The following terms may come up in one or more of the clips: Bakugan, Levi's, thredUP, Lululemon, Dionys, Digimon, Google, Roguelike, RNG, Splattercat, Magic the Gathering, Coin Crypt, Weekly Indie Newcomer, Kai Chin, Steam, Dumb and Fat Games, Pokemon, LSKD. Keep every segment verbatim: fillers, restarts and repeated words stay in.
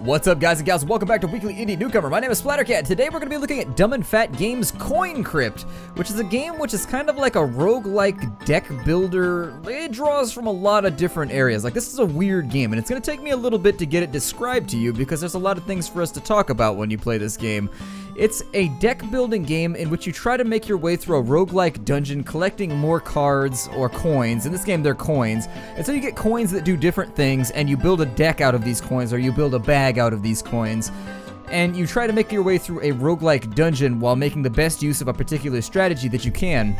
What's up, guys and gals? Welcome back to Weekly Indie Newcomer. My name is Splattercat. Today we're going to be looking at Dumb and Fat Games' Coin Crypt, which is a game which is kind of like a roguelike deck builder. It draws from a lot of different areas. Like, this is a weird game, and it's going to take me a little bit to get it described to you because there's a lot of things for us to talk about when you play this game. It's a deck-building game in which you try to make your way through a roguelike dungeon collecting more cards or coins. In this game, they're coins. And so you get coins that do different things, and you build a deck out of these coins, or you build a bag out of these coins. And you try to make your way through a roguelike dungeon while making the best use of a particular strategy that you can.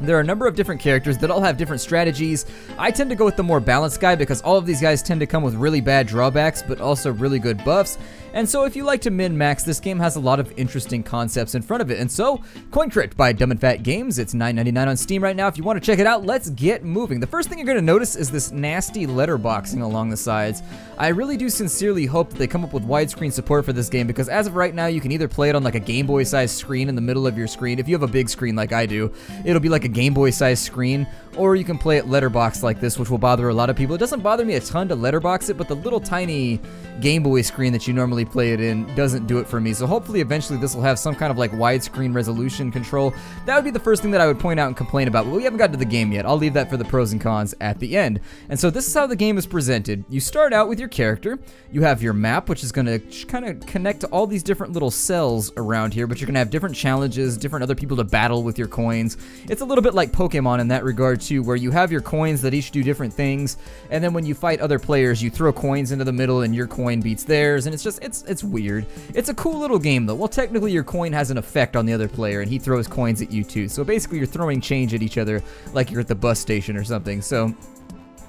There are a number of different characters that all have different strategies. I tend to go with the more balanced guy because all of these guys tend to come with really bad drawbacks, but also really good buffs. And so if you like to min-max, this game has a lot of interesting concepts in front of it. And so, Coin Crypt by Dumb and Fat Games. It's nine ninety-nine on Steam right now. If you want to check it out, let's get moving. The first thing you're going to notice is this nasty letterboxing along the sides. I really do sincerely hope that they come up with widescreen support for this game because as of right now, you can either play it on like a Game Boy-sized screen in the middle of your screen. If you have a big screen like I do, it'll be like a Game Boy-sized screen, or you can play it letterboxed like this, which will bother a lot of people. It doesn't bother me a ton to letterbox it, but the little tiny Game Boy screen that you normally play it in doesn't do it for me. So hopefully eventually this will have some kind of like widescreen resolution control. That would be the first thing that I would point out and complain about, but we haven't gotten to the game yet. I'll leave that for the pros and cons at the end. And so this is how the game is presented. You start out with your character. You have your map, which is going to kind of connect to all these different little cells around here, but you're going to have different challenges, different other people to battle with your coins. It's a little bit like Pokemon in that regard too, where you have your coins that each do different things, and then when you fight other players, you throw coins into the middle and your coin beats theirs, and it's just, it's it's weird. It's a cool little game though. Well, technically your coin has an effect on the other player, and he throws coins at you too. So basically you're throwing change at each other like you're at the bus station or something. So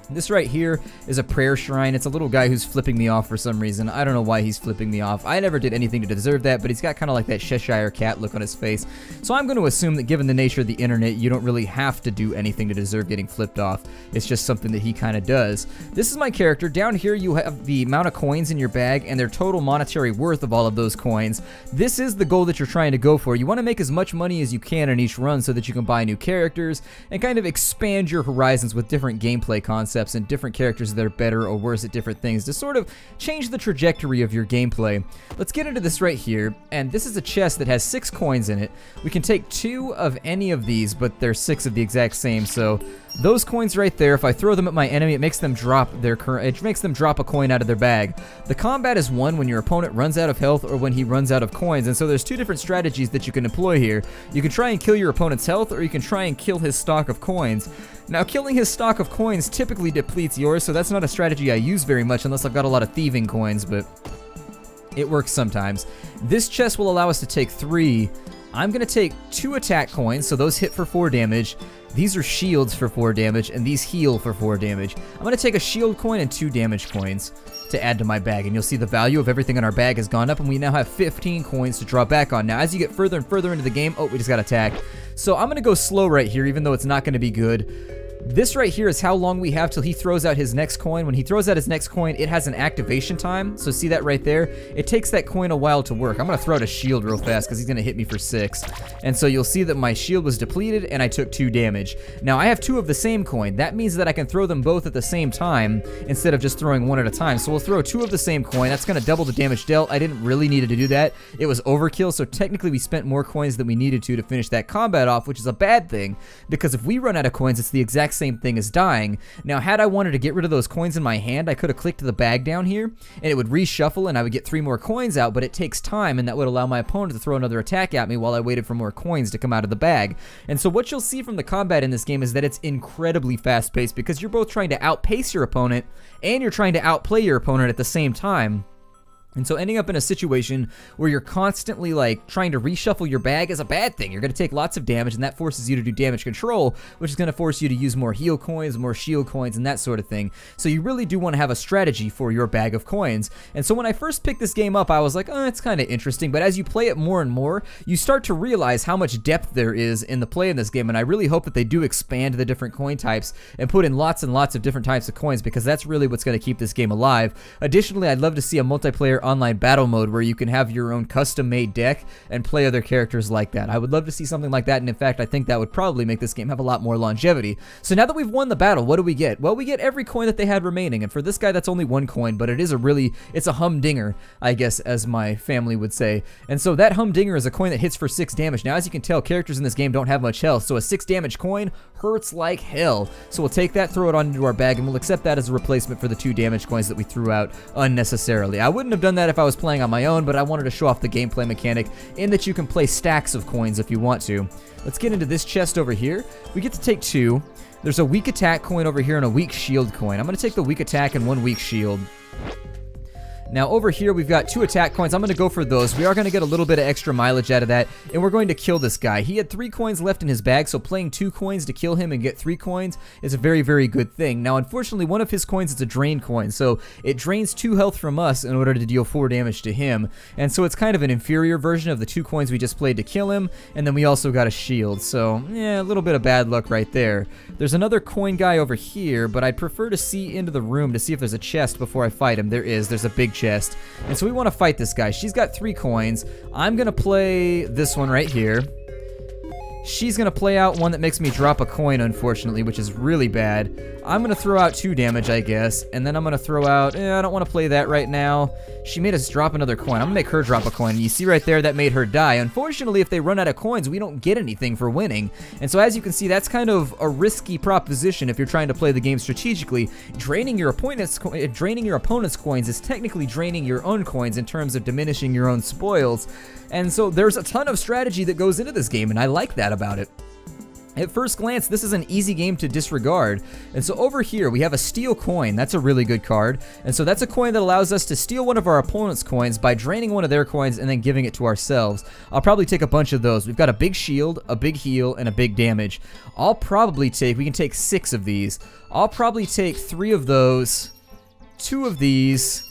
this right here is a prayer shrine. It's a little guy who's flipping me off for some reason. I don't know why he's flipping me off. I never did anything to deserve that, but he's got kind of like that Cheshire Cat look on his face. So I'm going to assume that given the nature of the internet, you don't really have to do anything to deserve getting flipped off. It's just something that he kind of does. This is my character. Down here you have the amount of coins in your bag and their total monetary worth of all of those coins. This is the goal that you're trying to go for. You want to make as much money as you can in each run so that you can buy new characters and kind of expand your horizons with different gameplay concepts and different characters that are better or worse at different things to sort of change the trajectory of your gameplay. Let's get into this right here, and this is a chest that has six coins in it. We can take two of any of these, but they're six of the exact same, so those coins right there, if I throw them at my enemy, it makes them drop their current, it makes them drop a coin out of their bag. The combat is won when your opponent runs out of health or when he runs out of coins, and so there's two different strategies that you can employ here. You can try and kill your opponent's health, or you can try and kill his stock of coins. Now, killing his stock of coins typically depletes yours, so that's not a strategy I use very much unless I've got a lot of thieving coins, but it works sometimes. This chest will allow us to take three. I'm going to take two attack coins, so those hit for four damage. These are shields for four damage, and these heal for four damage. I'm going to take a shield coin and two damage coins to add to my bag, and you'll see the value of everything in our bag has gone up, and we now have fifteen coins to draw back on. Now, as you get further and further into the game, oh, we just got attacked. So I'm going to go slow right here, even though it's not going to be good. This right here is how long we have till he throws out his next coin. When he throws out his next coin, it has an activation time. So see that right there? It takes that coin a while to work. I'm going to throw out a shield real fast because he's going to hit me for six. And so you'll see that my shield was depleted and I took two damage. Now I have two of the same coin. That means that I can throw them both at the same time instead of just throwing one at a time. So we'll throw two of the same coin. That's going to double the damage dealt. I didn't really need to do that. It was overkill. So technically we spent more coins than we needed to to finish that combat off, which is a bad thing because if we run out of coins, it's the exact same same thing as dying. Now, had I wanted to get rid of those coins in my hand, I could have clicked the bag down here, and it would reshuffle, and I would get three more coins out, but it takes time, and that would allow my opponent to throw another attack at me while I waited for more coins to come out of the bag. And so what you'll see from the combat in this game is that it's incredibly fast-paced because you're both trying to outpace your opponent, and you're trying to outplay your opponent at the same time. And so ending up in a situation where you're constantly like trying to reshuffle your bag is a bad thing. You're going to take lots of damage, and that forces you to do damage control, which is going to force you to use more heal coins, more shield coins, and that sort of thing. So you really do want to have a strategy for your bag of coins. And so when I first picked this game up, I was like, oh, it's kind of interesting. But as you play it more and more, you start to realize how much depth there is in the play in this game. And I really hope that they do expand the different coin types and put in lots and lots of different types of coins because that's really what's going to keep this game alive. Additionally, I'd love to see a multiplayer online battle mode where you can have your own custom-made deck and play other characters like that. I would love to see something like that, and in fact, I think that would probably make this game have a lot more longevity. So now that we've won the battle, what do we get? Well, we get every coin that they had remaining, and for this guy, that's only one coin, but it is a really, it's a humdinger, I guess, as my family would say. And so that humdinger is a coin that hits for six damage. Now, as you can tell, characters in this game don't have much health, so a six damage coin hurts like hell. So we'll take that, throw it onto our bag, and we'll accept that as a replacement for the two damage coins that we threw out unnecessarily. I wouldn't have done that if I was playing on my own, but I wanted to show off the gameplay mechanic in that you can play stacks of coins if you want to. Let's get into this chest over here. We get to take two. There's a weak attack coin over here and a weak shield coin. I'm going to take the weak attack and one weak shield. Now over here, we've got two attack coins. I'm going to go for those. We are going to get a little bit of extra mileage out of that, and we're going to kill this guy. He had three coins left in his bag, so playing two coins to kill him and get three coins is a very, very good thing. Now, unfortunately, one of his coins is a drain coin, so it drains two health from us in order to deal four damage to him, and so it's kind of an inferior version of the two coins we just played to kill him, and then we also got a shield, so yeah, a little bit of bad luck right there. There's another coin guy over here, but I'd prefer to see into the room to see if there's a chest before I fight him. There is. There's a big chest, and so we want to fight this guy. She's got three coins. I'm gonna play this one right here. She's gonna play out one that makes me drop a coin, unfortunately, which is really bad. I'm gonna throw out two damage, I guess, and then I'm gonna throw out, eh, I don't want to play that right now. She made us drop another coin. I'm gonna make her drop a coin. You see right there, that made her die. Unfortunately, if they run out of coins, we don't get anything for winning. And so as you can see, that's kind of a risky proposition if you're trying to play the game strategically. Draining your opponent's, draining your opponent's coins is technically draining your own coins in terms of diminishing your own spoils. And so there's a ton of strategy that goes into this game, and I like that about it. At first glance, this is an easy game to disregard. And so over here, we have a steal coin. That's a really good card. And so that's a coin that allows us to steal one of our opponent's coins by draining one of their coins and then giving it to ourselves. I'll probably take a bunch of those. We've got a big shield, a big heal, and a big damage. I'll probably take, we can take six of these. I'll probably take three of those, two of these,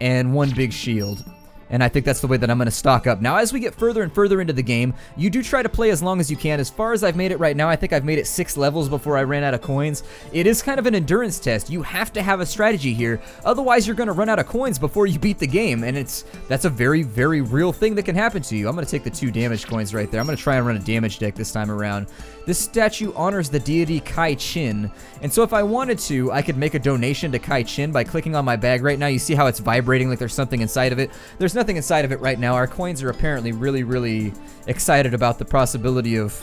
and one big shield. And I think that's the way that I'm going to stock up. Now, as we get further and further into the game, you do try to play as long as you can. As far as I've made it right now, I think I've made it six levels before I ran out of coins. It is kind of an endurance test. You have to have a strategy here. Otherwise, you're going to run out of coins before you beat the game. And it's that's a very, very real thing that can happen to you. I'm going to take the two damage coins right there. I'm going to try and run a damage deck this time around. This statue honors the deity Kai Chin. And so if I wanted to, I could make a donation to Kai Chin by clicking on my bag right now. You see how it's vibrating like there's something inside of it? There's nothing inside of it right now. Our coins are apparently really, really excited about the possibility of,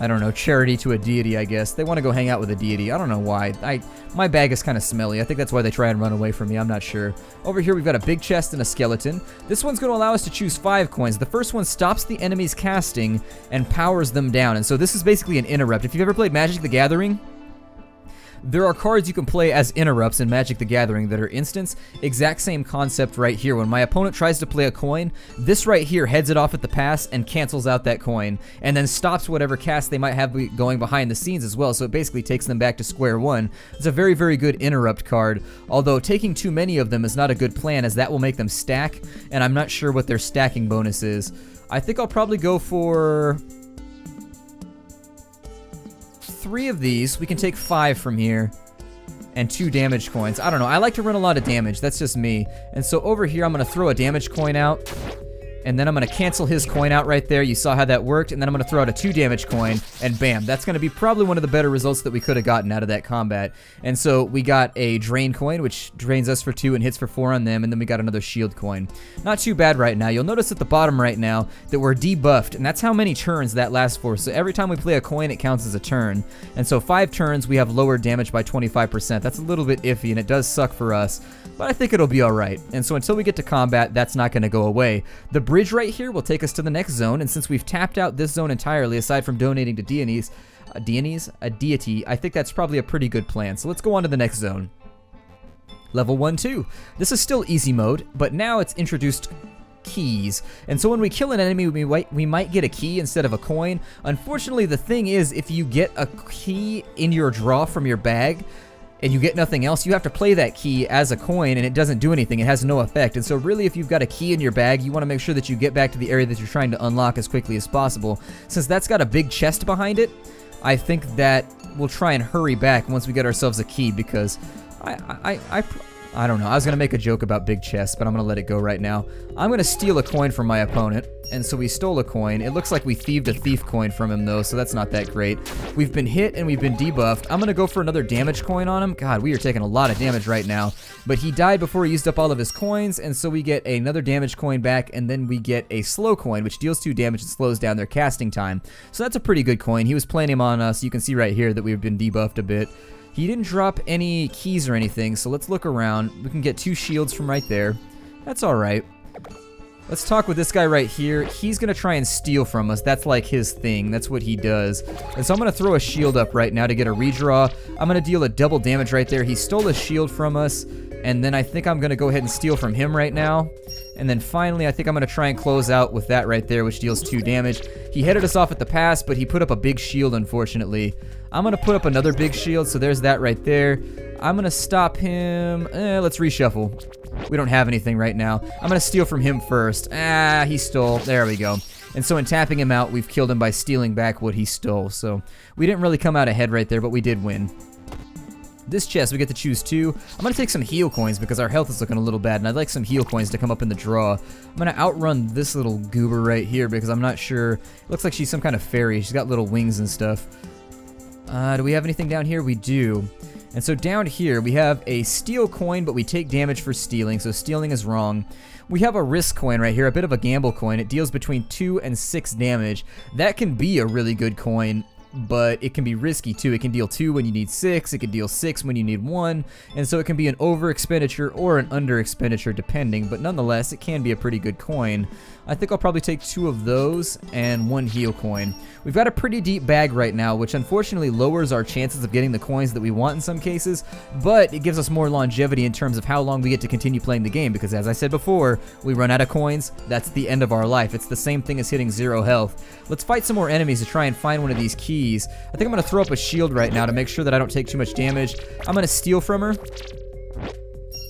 I don't know, charity to a deity, I guess. They want to go hang out with a deity. I don't know why. I my bag is kind of smelly. I think that's why they try and run away from me. I'm not sure. Over here, we've got a big chest and a skeleton. This one's going to allow us to choose five coins. The first one stops the enemy's casting and powers them down. And so this is basically an interrupt. If you've ever played Magic the Gathering, there are cards you can play as interrupts in Magic the Gathering that are instants. Exact same concept right here. When my opponent tries to play a coin, this right here heads it off at the pass and cancels out that coin, and then stops whatever cast they might have going behind the scenes as well, so it basically takes them back to square one. It's a very, very good interrupt card, although taking too many of them is not a good plan, as that will make them stack, and I'm not sure what their stacking bonus is. I think I'll probably go for three of these. We can take five from here and two damage coins. I don't know. I like to run a lot of damage. That's just me. And so over here, I'm going to throw a damage coin out, and then I'm going to cancel his coin out right there. You saw how that worked. And then I'm going to throw out a two damage coin, and bam, that's going to be probably one of the better results that we could have gotten out of that combat. And so we got a drain coin, which drains us for two and hits for four on them. And then we got another shield coin. Not too bad right now. You'll notice at the bottom right now that we're debuffed, and that's how many turns that lasts for. So every time we play a coin, it counts as a turn. And so five turns, we have lower damage by twenty-five percent. That's a little bit iffy, and it does suck for us, but I think it'll be all right. And so until we get to combat, that's not going to go away. The bridge Bridge right here will take us to the next zone, and since we've tapped out this zone entirely, aside from donating to Dionys, uh, Dionys, a deity, I think that's probably a pretty good plan. So let's go on to the next zone. Level one two. This is still easy mode, but now it's introduced keys. And so when we kill an enemy, we might, we might get a key instead of a coin. Unfortunately, the thing is, if you get a key in your draw from your bag, and you get nothing else, you have to play that key as a coin, and it doesn't do anything. It has no effect. And so really, if you've got a key in your bag, you want to make sure that you get back to the area that you're trying to unlock as quickly as possible. Since that's got a big chest behind it, I think that we'll try and hurry back once we get ourselves a key, because I I, I, I don't know. I was going to make a joke about big chests, but I'm going to let it go right now. I'm going to steal a coin from my opponent, and so we stole a coin. It looks like we thieved a thief coin from him, though, so that's not that great. We've been hit, and we've been debuffed. I'm going to go for another damage coin on him. God, we are taking a lot of damage right now, but he died before he used up all of his coins, and so we get another damage coin back, and then we get a slow coin, which deals two damage and slows down their casting time. So that's a pretty good coin. He was playing him on us. You can see right here that we've been debuffed a bit. He didn't drop any keys or anything, so let's look around. We can get two shields from right there. That's all right. Let's talk with this guy right here. He's going to try and steal from us. That's like his thing. That's what he does. And so I'm going to throw a shield up right now to get a redraw. I'm going to deal a double damage right there. He stole a shield from us, and then I think I'm going to go ahead and steal from him right now. And then finally, I think I'm going to try and close out with that right there, which deals two damage. He headed us off at the pass, but he put up a big shield, unfortunately. I'm going to put up another big shield, so there's that right there. I'm going to stop him. Eh, let's reshuffle. We don't have anything right now. I'm going to steal from him first. Ah, he stole. There we go. And so in tapping him out, we've killed him by stealing back what he stole. So we didn't really come out ahead right there, but we did win. This chest, we get to choose two. I'm going to take some heal coins because our health is looking a little bad, and I'd like some heal coins to come up in the draw. I'm going to outrun this little goober right here because I'm not sure. It looks like she's some kind of fairy. She's got little wings and stuff. Uh, do we have anything down here? We do. And so down here, we have a steal coin, but we take damage for stealing, so stealing is wrong. We have a risk coin right here, a bit of a gamble coin. It deals between two and six damage. That can be a really good coin, but it can be risky too. It can deal two when you need six, it can deal six when you need one, and so it can be an over expenditure or an under expenditure depending, but nonetheless it can be a pretty good coin. I think I'll probably take two of those and one heal coin. We've got a pretty deep bag right now, which unfortunately lowers our chances of getting the coins that we want in some cases, but it gives us more longevity in terms of how long we get to continue playing the game, because as I said before, we run out of coins, that's the end of our life. It's the same thing as hitting zero health. Let's fight some more enemies to try and find one of these keys. I think I'm going to throw up a shield right now to make sure that I don't take too much damage. I'm going to steal from her.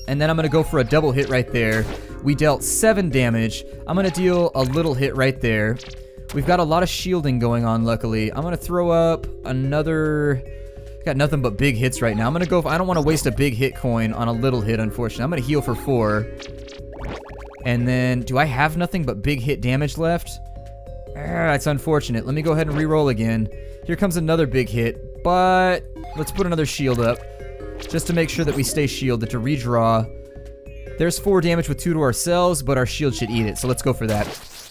And then I'm going to go for a double hit right there. We dealt seven damage. I'm going to deal a little hit right there. We've got a lot of shielding going on, luckily. I'm going to throw up another... Got nothing but big hits right now. I'm going to go... I don't want to waste a big hit coin on a little hit, unfortunately. I'm going to heal for four. And then... Do I have nothing but big hit damage left? Ah, that's unfortunate. Let me go ahead and re-roll again. Here comes another big hit, but let's put another shield up just to make sure that we stay shielded to redraw. There's four damage with two to ourselves, but our shield should eat it, so let's go for that.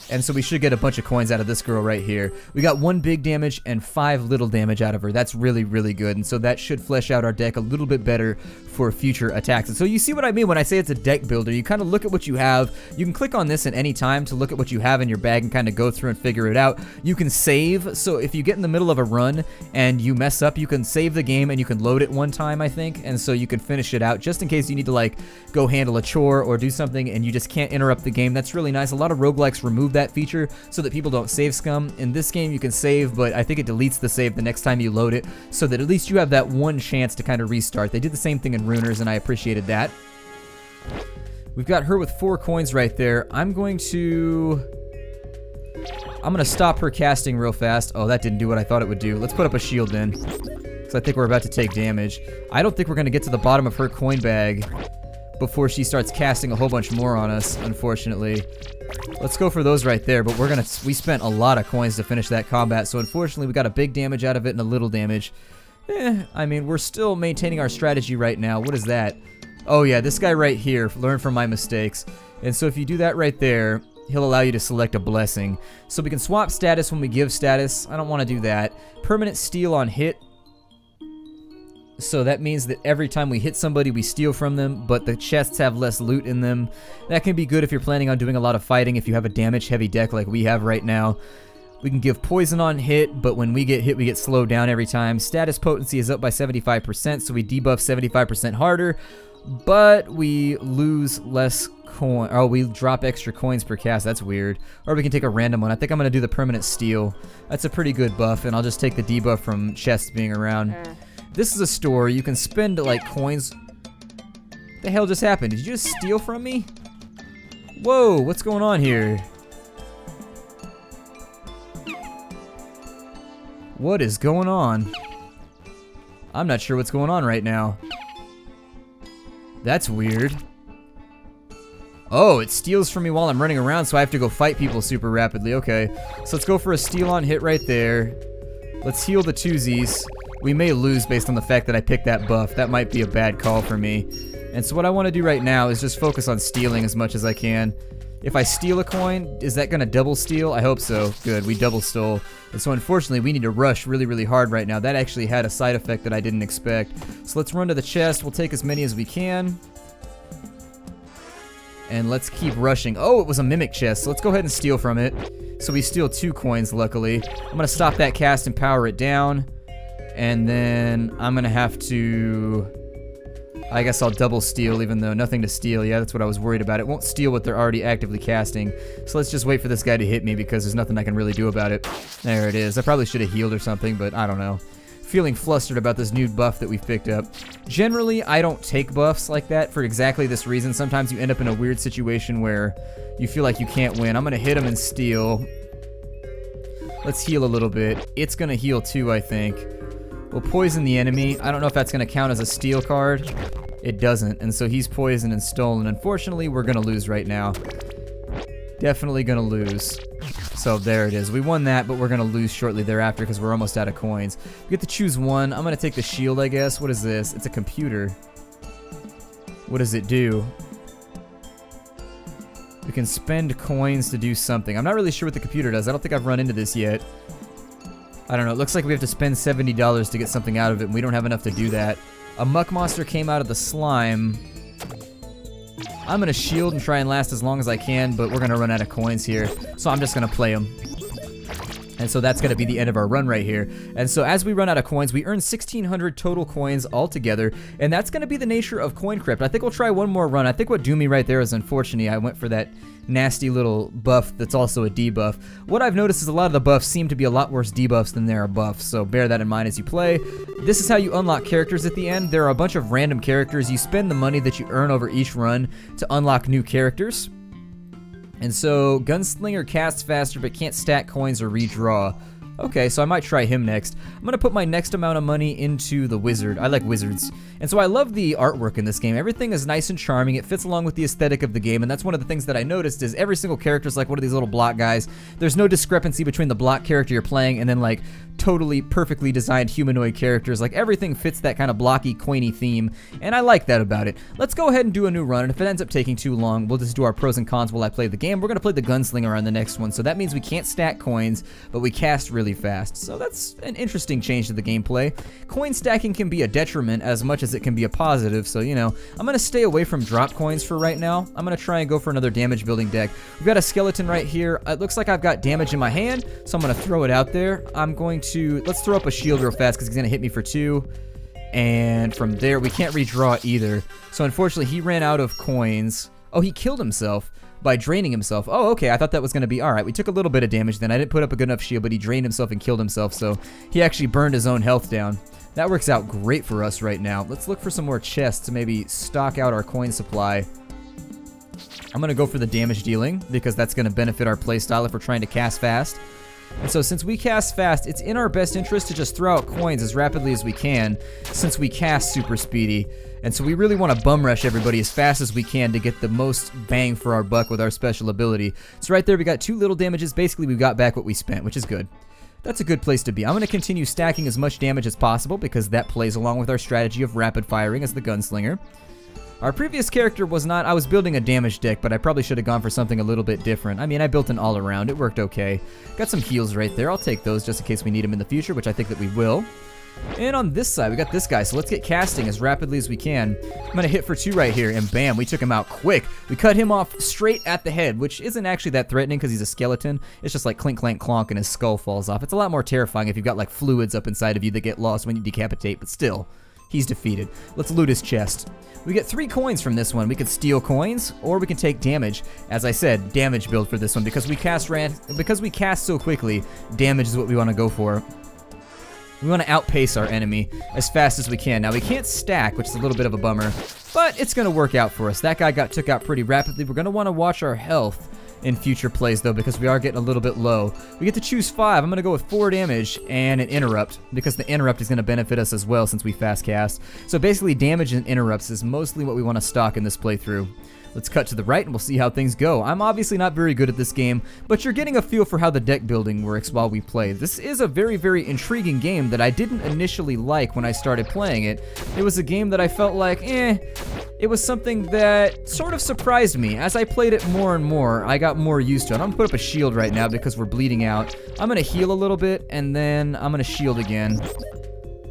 And so we should get a bunch of coins out of this girl right here. We got one big damage and five little damage out of her. That's really, really good. And so that should flesh out our deck a little bit better for future attacks. And so you see what I mean when I say it's a deck builder. You kind of look at what you have. You can click on this at any time to look at what you have in your bag and kind of go through and figure it out. You can save. So if you get in the middle of a run and you mess up, you can save the game and you can load it one time, I think. And so you can finish it out just in case you need to like go handle a chore or do something and you just can't interrupt the game. That's really nice. A lot of roguelikes remove that. that feature so that people don't save scum. In this game you can save, but I think it deletes the save the next time you load it, so that at least you have that one chance to kind of restart. They did the same thing in Ruiners and I appreciated that. We've got her with four coins right there. I'm going to... I'm going to stop her casting real fast. Oh, that didn't do what I thought it would do. Let's put up a shield then, because I think we're about to take damage. I don't think we're going to get to the bottom of her coin bag before she starts casting a whole bunch more on us, unfortunately. Let's go for those right there, but we're gonna we spent a lot of coins to finish that combat, so unfortunately we got a big damage out of it and a little damage. Eh, I mean, we're still maintaining our strategy right now. What is that? Oh yeah, this guy right here, learn from my mistakes. And so if you do that right there, he'll allow you to select a blessing. So we can swap status when we give status. I don't want to do that. Permanent steal on hit. So that means that every time we hit somebody, we steal from them, but the chests have less loot in them. That can be good if you're planning on doing a lot of fighting, if you have a damage-heavy deck like we have right now. We can give poison on hit, but when we get hit, we get slowed down every time. Status potency is up by seventy-five percent, so we debuff seventy-five percent harder, but we lose less coin. Oh, we drop extra coins per cast. That's weird. Or we can take a random one. I think I'm going to do the permanent steal. That's a pretty good buff, and I'll just take the debuff from chests being around. Uh. This is a store. You can spend, like, coins. What the hell just happened? Did you just steal from me? Whoa, what's going on here? What is going on? I'm not sure what's going on right now. That's weird. Oh, it steals from me while I'm running around, so I have to go fight people super rapidly. Okay, so let's go for a steal on hit right there. Let's heal the twosies. We may lose based on the fact that I picked that buff. That might be a bad call for me. And so what I want to do right now is just focus on stealing as much as I can. If I steal a coin, is that going to double steal? I hope so. Good, we double stole. And so unfortunately, we need to rush really, really hard right now. That actually had a side effect that I didn't expect. So let's run to the chest. We'll take as many as we can. And let's keep rushing. Oh, it was a mimic chest, so let's go ahead and steal from it. So we steal two coins, luckily. I'm going to stop that cast and power it down. And then I'm going to have to... I guess I'll double steal, even though nothing to steal. Yeah, that's what I was worried about. It won't steal what they're already actively casting. So let's just wait for this guy to hit me because there's nothing I can really do about it. There it is. I probably should have healed or something, but I don't know. Feeling flustered about this new buff that we've picked up. Generally, I don't take buffs like that for exactly this reason. Sometimes you end up in a weird situation where you feel like you can't win. I'm going to hit him and steal. Let's heal a little bit. It's going to heal too, I think. We'll poison the enemy. I don't know if that's going to count as a steal card. It doesn't, and so he's poisoned and stolen. Unfortunately, we're going to lose right now. Definitely going to lose. So there it is. We won that, but we're going to lose shortly thereafter because we're almost out of coins. We get to choose one. I'm going to take the shield, I guess. What is this? It's a computer. What does it do? We can spend coins to do something. I'm not really sure what the computer does. I don't think I've run into this yet. I don't know. It looks like we have to spend seventy dollars to get something out of it, and we don't have enough to do that. A muck monster came out of the slime. I'm going to shield and try and last as long as I can, but we're going to run out of coins here. So I'm just going to play them. And so that's going to be the end of our run right here. And so as we run out of coins, we earn sixteen hundred total coins altogether. And that's going to be the nature of Coin Crypt. I think we'll try one more run. I think what doomed me right there is, unfortunately, I went for that nasty little buff that's also a debuff. What I've noticed is a lot of the buffs seem to be a lot worse debuffs than there are buffs, so bear that in mind as you play. This is how you unlock characters at the end. There are a bunch of random characters. You spend the money that you earn over each run to unlock new characters. And so, Gunslinger casts faster but can't stack coins or redraw. Okay, so I might try him next. I'm going to put my next amount of money into the wizard. I like wizards. And so I love the artwork in this game. Everything is nice and charming. It fits along with the aesthetic of the game, and that's one of the things that I noticed is every single character is like one of these little block guys. There's no discrepancy between the block character you're playing and then, like, totally perfectly designed humanoid characters. Like, everything fits that kind of blocky, quaint theme, and I like that about it. Let's go ahead and do a new run, and if it ends up taking too long, we'll just do our pros and cons while I play the game. We're going to play the gunslinger on the next one, so that means we can't stack coins, but we cast really fast. So that's an interesting change to the gameplay. Coin stacking can be a detriment as much as it can be a positive, so you know, I'm going to stay away from drop coins for right now. I'm going to try and go for another damage building deck. We've got a skeleton right here. It looks like I've got damage in my hand, so I'm going to throw it out there. I'm going to, let's throw up a shield real fast because he's going to hit me for two. And from there, we can't redraw either. So unfortunately, he ran out of coins. Oh, he killed himself by draining himself. Oh, okay, I thought that was going to be all right. We took a little bit of damage then. I didn't put up a good enough shield, but he drained himself and killed himself, so he actually burned his own health down. That works out great for us right now. Let's look for some more chests to maybe stock out our coin supply. I'm going to go for the damage dealing because that's going to benefit our playstyle if we're trying to cast fast. And so since we cast fast, it's in our best interest to just throw out coins as rapidly as we can since we cast super speedy. And so we really want to bum rush everybody as fast as we can to get the most bang for our buck with our special ability. So right there, we got two little damages. Basically, we got back what we spent, which is good. That's a good place to be. I'm going to continue stacking as much damage as possible because that plays along with our strategy of rapid firing as the gunslinger. Our previous character was not, I was building a damage deck, but I probably should have gone for something a little bit different. I mean, I built an all-around. It worked okay. Got some heals right there. I'll take those just in case we need them in the future, which I think that we will. And on this side, we got this guy, so let's get casting as rapidly as we can. I'm going to hit for two right here, and bam, we took him out quick. We cut him off straight at the head, which isn't actually that threatening because he's a skeleton. It's just like clink, clank, clonk, and his skull falls off. It's a lot more terrifying if you've got like fluids up inside of you that get lost when you decapitate, but still. He's defeated. Let's loot his chest. We get three coins from this one. We can steal coins, or we can take damage. As I said, damage build for this one. Because we cast ran- because we cast so quickly, damage is what we want to go for. We want to outpace our enemy as fast as we can. Now, we can't stack, which is a little bit of a bummer, but it's going to work out for us. That guy got took out pretty rapidly. We're going to want to watch our health in future plays, though, because we are getting a little bit low. We get to choose five. I'm going to go with four damage and an interrupt, because the interrupt is going to benefit us as well since we fast cast. So basically, damage and interrupts is mostly what we want to stock in this playthrough. Let's cut to the right and we'll see how things go. I'm obviously not very good at this game, but you're getting a feel for how the deck building works while we play. This is a very, very intriguing game that I didn't initially like when I started playing it. It was a game that I felt like, eh, it was something that sort of surprised me. As I played it more and more, I got more used to it. I'm gonna put up a shield right now because we're bleeding out. I'm gonna heal a little bit and then I'm gonna shield again.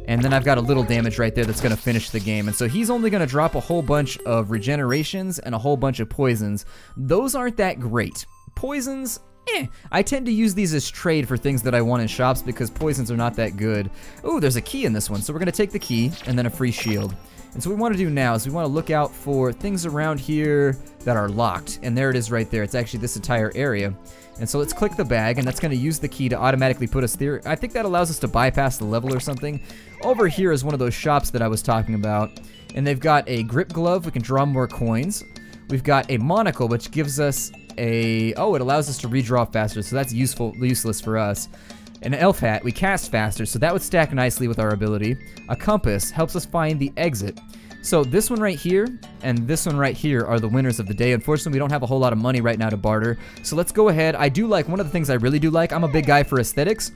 And then I've got a little damage right there that's going to finish the game. And so he's only going to drop a whole bunch of regenerations and a whole bunch of poisons. Those aren't that great. Poisons, eh. I tend to use these as trade for things that I want in shops because poisons are not that good. Ooh, there's a key in this one. So we're going to take the key and then a free shield. And so what we want to do now is we want to look out for things around here that are locked. And there it is right there. It's actually this entire area. And so let's click the bag, and that's going to use the key to automatically put us there. I think that allows us to bypass the level or something. Over here is one of those shops that I was talking about. And they've got a grip glove. We can draw more coins. We've got a monocle, which gives us a... Oh, it allows us to redraw faster, so that's useful, useless for us. An elf hat, we cast faster, so that would stack nicely with our ability. A compass helps us find the exit. So this one right here and this one right here are the winners of the day. Unfortunately, we don't have a whole lot of money right now to barter. So let's go ahead. I do like, one of the things I really do like, I'm a big guy for aesthetics.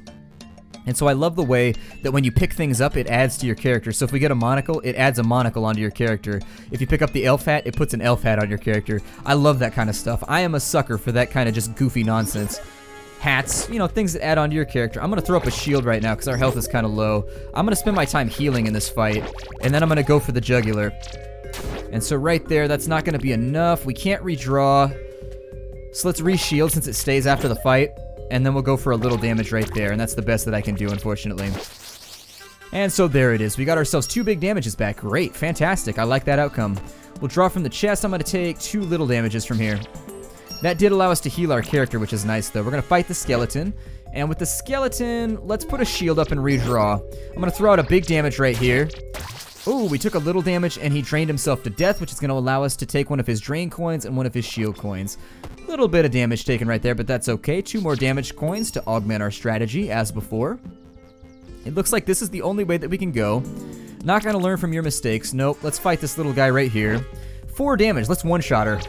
And so I love the way that when you pick things up, it adds to your character. So if we get a monocle, it adds a monocle onto your character. If you pick up the elf hat, it puts an elf hat on your character. I love that kind of stuff. I am a sucker for that kind of just goofy nonsense. Hats, you know, things that add on to your character. I'm going to throw up a shield right now because our health is kind of low. I'm going to spend my time healing in this fight, and then I'm going to go for the jugular. And so right there, that's not going to be enough. We can't redraw. So let's reshield since it stays after the fight, and then we'll go for a little damage right there, and that's the best that I can do, unfortunately. And so there it is. We got ourselves two big damages back. Great. Fantastic. I like that outcome. We'll draw from the chest. I'm going to take two little damages from here. That did allow us to heal our character, which is nice, though. We're going to fight the skeleton. And with the skeleton, let's put a shield up and redraw. I'm going to throw out a big damage right here. Ooh, we took a little damage, and he drained himself to death, which is going to allow us to take one of his drain coins and one of his shield coins. Little bit of damage taken right there, but that's okay. Two more damage coins to augment our strategy, as before. It looks like this is the only way that we can go. Not going to learn from your mistakes. Nope, let's fight this little guy right here. Four damage. Let's one-shot her.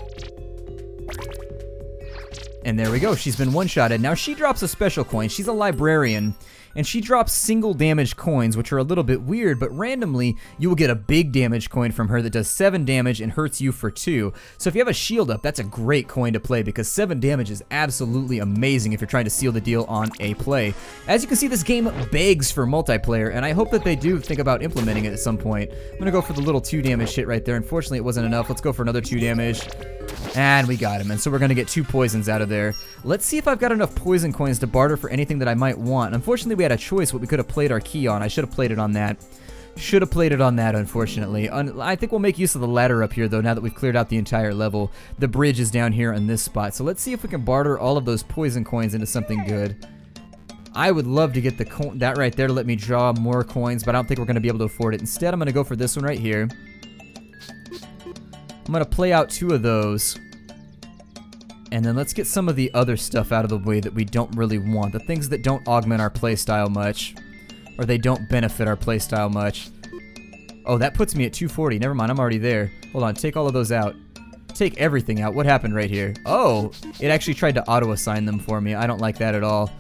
And there we go. She's been one-shotted. Now, she drops a special coin. She's a librarian. And she drops single damage coins, which are a little bit weird, but randomly, you will get a big damage coin from her that does seven damage and hurts you for two. So if you have a shield up, that's a great coin to play because seven damage is absolutely amazing if you're trying to seal the deal on a play. As you can see, this game begs for multiplayer, and I hope that they do think about implementing it at some point. I'm going to go for the little two damage hit right there. Unfortunately, it wasn't enough. Let's go for another two damage. And we got him, and so we're going to get two poisons out of there. Let's see if I've got enough poison coins to barter for anything that I might want. Unfortunately, we had a choice what we could have played our key on. I should have played it on that. Should have played it on that, unfortunately. Un I think we'll make use of the ladder up here, though, now that we've cleared out the entire level. The bridge is down here in this spot, so let's see if we can barter all of those poison coins into something good. I would love to get the co that right there to let me draw more coins, but I don't think we're going to be able to afford it. Instead, I'm going to go for this one right here. I'm going to play out two of those. And then let's get some of the other stuff out of the way that we don't really want. The things that don't augment our playstyle much. Or they don't benefit our playstyle much. Oh, that puts me at two forty. Never mind, I'm already there. Hold on, take all of those out. Take everything out. What happened right here? Oh, it actually tried to auto-assign them for me. I don't like that at all.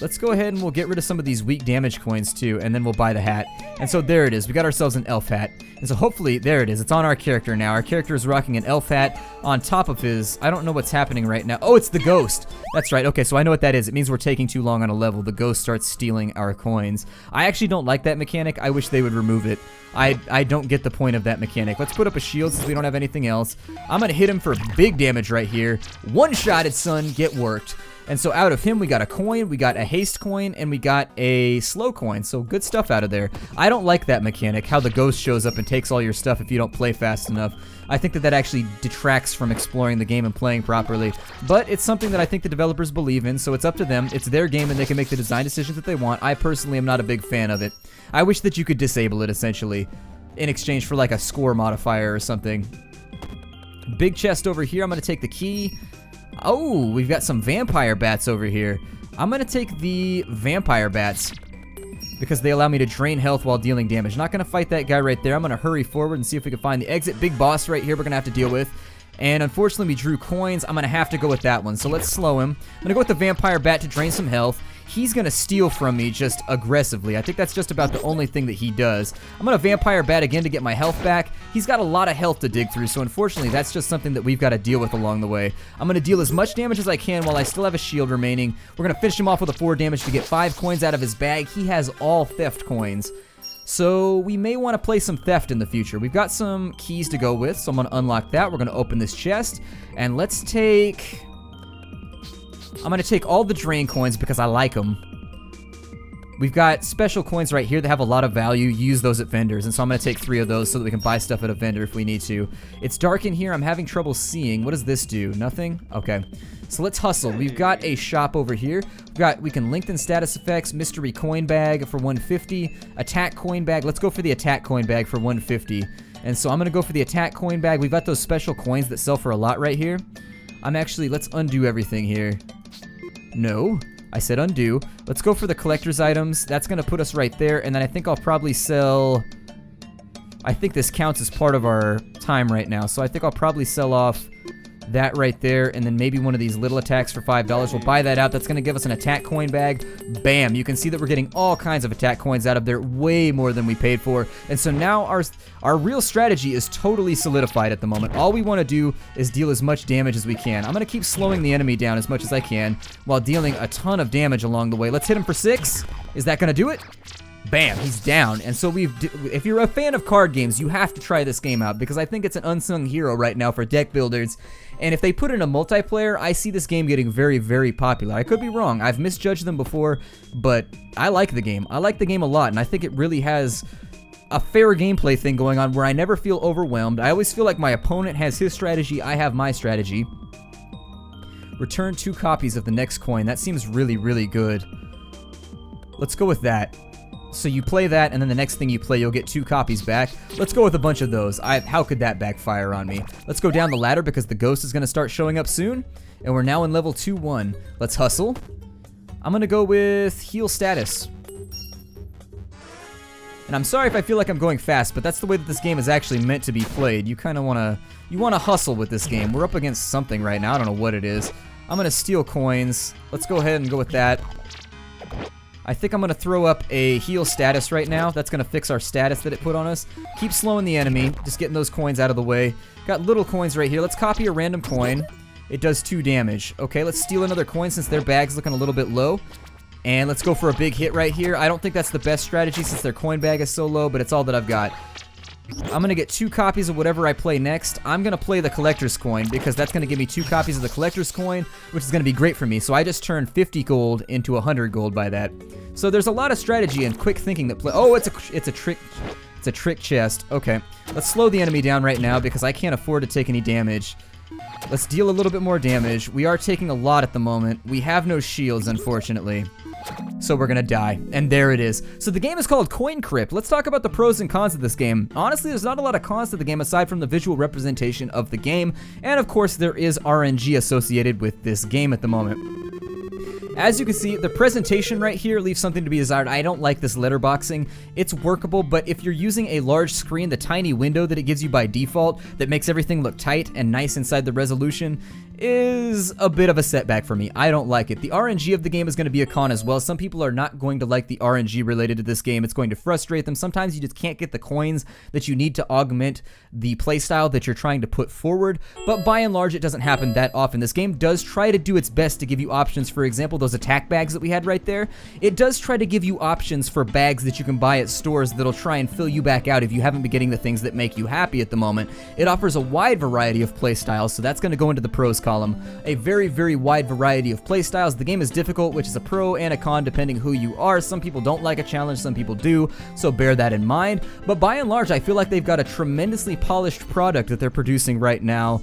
Let's go ahead and we'll get rid of some of these weak damage coins too, and then we'll buy the hat. And so there it is. We got ourselves an elf hat. And so hopefully, there it is. It's on our character now. Our character is rocking an elf hat on top of his... I don't know what's happening right now. Oh, it's the ghost. That's right. Okay, so I know what that is. It means we're taking too long on a level. The ghost starts stealing our coins. I actually don't like that mechanic. I wish they would remove it. I, I don't get the point of that mechanic. Let's put up a shield since we don't have anything else. I'm going to hit him for big damage right here. One-shotted, son. Get worked. And so out of him, we got a coin, we got a haste coin, and we got a slow coin. So good stuff out of there. I don't like that mechanic, how the ghost shows up and takes all your stuff if you don't play fast enough. I think that that actually detracts from exploring the game and playing properly. But it's something that I think the developers believe in, so it's up to them. It's their game, and they can make the design decisions that they want. I personally am not a big fan of it. I wish that you could disable it, essentially, in exchange for like a score modifier or something. Big chest over here. I'm going to take the key. Oh, we've got some vampire bats over here. I'm gonna take the vampire bats because they allow me to drain health while dealing damage. Not gonna fight that guy right there. I'm gonna hurry forward and see if we can find the exit. Big boss right here we're gonna have to deal with. And unfortunately, we drew coins. I'm gonna have to go with that one, so let's slow him. I'm gonna go with the vampire bat to drain some health. He's gonna steal from me just aggressively. I think that's just about the only thing that he does. I'm gonna vampire bat again to get my health back. He's got a lot of health to dig through, so unfortunately that's just something that we've got to deal with along the way. I'm gonna deal as much damage as I can while I still have a shield remaining. We're gonna finish him off with a four damage to get five coins out of his bag. He has all theft coins, so we may want to play some theft in the future. We've got some keys to go with, so I'm gonna unlock that. We're gonna open this chest and let's take... I'm going to take all the drain coins because I like them. We've got special coins right here that have a lot of value. You use those at vendors, and so I'm going to take three of those so that we can buy stuff at a vendor if we need to. It's dark in here. I'm having trouble seeing. What does this do? Nothing? Okay. So let's hustle. We've got a shop over here. We've got, we can lengthen status effects, mystery coin bag for one fifty, attack coin bag. Let's go for the attack coin bag for one fifty. And so I'm going to go for the attack coin bag. We've got those special coins that sell for a lot right here. I'm actually, let's undo everything here. No, I said undo. Let's go for the collector's items. That's going to put us right there, and then I think I'll probably sell... I think this counts as part of our time right now, so I think I'll probably sell off that right there, and then maybe one of these little attacks for five dollars. We'll buy that out. That's going to give us an attack coin bag. Bam! You can see that we're getting all kinds of attack coins out of there, way more than we paid for. And so now our our real strategy is totally solidified at the moment. All we want to do is deal as much damage as we can. I'm going to keep slowing the enemy down as much as I can while dealing a ton of damage along the way. Let's hit him for six. Is that going to do it? Bam, he's down. And so we've, if you're a fan of card games, you have to try this game out because I think it's an unsung hero right now for deck builders. And if they put in a multiplayer, I see this game getting very, very popular. I could be wrong. I've misjudged them before, but I like the game. I like the game a lot, and I think it really has a fair gameplay thing going on where I never feel overwhelmed. I always feel like my opponent has his strategy, I have my strategy. Return two copies of the next coin. That seems really, really good. Let's go with that. So you play that, and then the next thing you play, you'll get two copies back. Let's go with a bunch of those. I, how could that backfire on me? Let's go down the ladder because the ghost is going to start showing up soon, and we're now in level two one. Let's hustle. I'm going to go with heal status. And I'm sorry if I feel like I'm going fast, but that's the way that this game is actually meant to be played. You kind of want to you want to hustle with this game. We're up against something right now. I don't know what it is. I'm going to steal coins. Let's go ahead and go with that. I think I'm going to throw up a heal status right now. That's going to fix our status that it put on us. Keep slowing the enemy. Just getting those coins out of the way. Got little coins right here. Let's copy a random coin. It does two damage. Okay, let's steal another coin since their bag's looking a little bit low. And let's go for a big hit right here. I don't think that's the best strategy since their coin bag is so low, but it's all that I've got. I'm going to get two copies of whatever I play next. I'm going to play the collector's coin because that's going to give me two copies of the collector's coin, which is going to be great for me. So I just turned fifty gold into one hundred gold by that. So there's a lot of strategy and quick thinking that play. Oh, it's a it's a trick it's a trick chest. Okay. Let's slow the enemy down right now because I can't afford to take any damage. Let's deal a little bit more damage. We are taking a lot at the moment. We have no shields, unfortunately. So we're gonna die, and there it is. So the game is called Coin Crypt. Let's talk about the pros and cons of this game. Honestly, there's not a lot of cons to the game aside from the visual representation of the game, and of course there is R N G associated with this game at the moment. As you can see, the presentation right here leaves something to be desired. I don't like this letterboxing. It's workable, but if you're using a large screen, the tiny window that it gives you by default that makes everything look tight and nice inside the resolution is a bit of a setback for me. I don't like it. The R N G of the game is going to be a con as well. Some people are not going to like the R N G related to this game. It's going to frustrate them. Sometimes you just can't get the coins that you need to augment the playstyle that you're trying to put forward, but by and large, it doesn't happen that often. This game does try to do its best to give you options. For example, the Those attack bags that we had right there, it does try to give you options for bags that you can buy at stores that'll try and fill you back out if you haven't been getting the things that make you happy at the moment. It offers a wide variety of playstyles, so that's going to go into the pros column. A very, very wide variety of playstyles. The game is difficult, which is a pro and a con depending who you are. Some people don't like a challenge, some people do, so bear that in mind. But by and large, I feel like they've got a tremendously polished product that they're producing right now.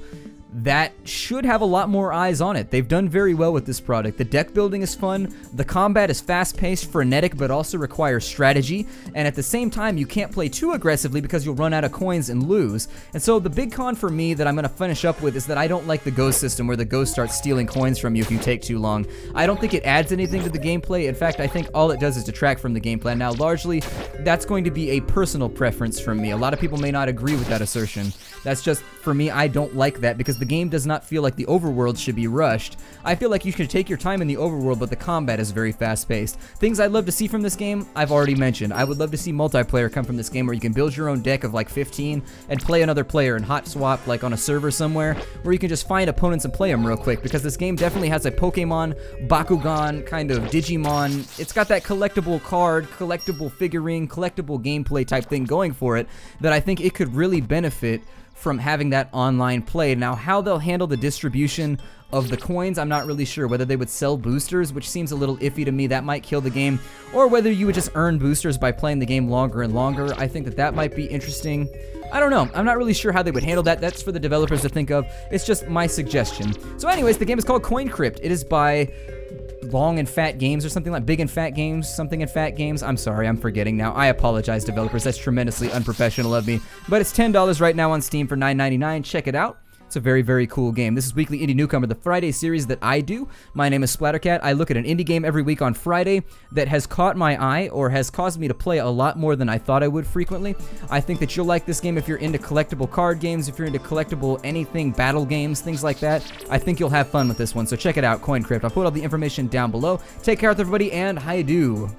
that should have a lot more eyes on it. They've done very well with this product. The deck building is fun, the combat is fast-paced, frenetic, but also requires strategy, and at the same time, you can't play too aggressively because you'll run out of coins and lose. And so the big con for me that I'm going to finish up with is that I don't like the Go system, where the Go starts stealing coins from you if you take too long. I don't think it adds anything to the gameplay. In fact, I think all it does is detract from the gameplay. Now, largely, that's going to be a personal preference from me. A lot of people may not agree with that assertion. That's just, for me, I don't like that because the game does not feel like the overworld should be rushed. I feel like you should take your time in the overworld, but the combat is very fast-paced. Things I'd love to see from this game, I've already mentioned. I would love to see multiplayer come from this game, where you can build your own deck of like fifteen and play another player and hot swap like on a server somewhere, where you can just find opponents and play them real quick, because this game definitely has a Pokemon, Bakugan, kind of Digimon. It's got that collectible card, collectible figurine, collectible gameplay type thing going for it that I think it could really benefit from having that online play. Now, how they'll handle the distribution of the coins, I'm not really sure. Whether they would sell boosters, which seems a little iffy to me, that might kill the game, or whether you would just earn boosters by playing the game longer and longer. I think that that might be interesting. I don't know. I'm not really sure how they would handle that. That's for the developers to think of. It's just my suggestion. So anyways, the game is called Coin Crypt. It is by Long and Fat Games or something like Big and Fat Games, something and Fat Games. I'm sorry, I'm forgetting now. I apologize, developers. That's tremendously unprofessional of me. But it's ten dollars right now on Steam for nine ninety-nine. Check it out. It's a very, very cool game. This is Weekly Indie Newcomer, the Friday series that I do. My name is Splattercat. I look at an indie game every week on Friday that has caught my eye or has caused me to play a lot more than I thought I would frequently. I think that you'll like this game if you're into collectible card games, if you're into collectible anything, battle games, things like that. I think you'll have fun with this one, so check it out, Coin Crypt. I'll put all the information down below. Take care with everybody, and hi-do.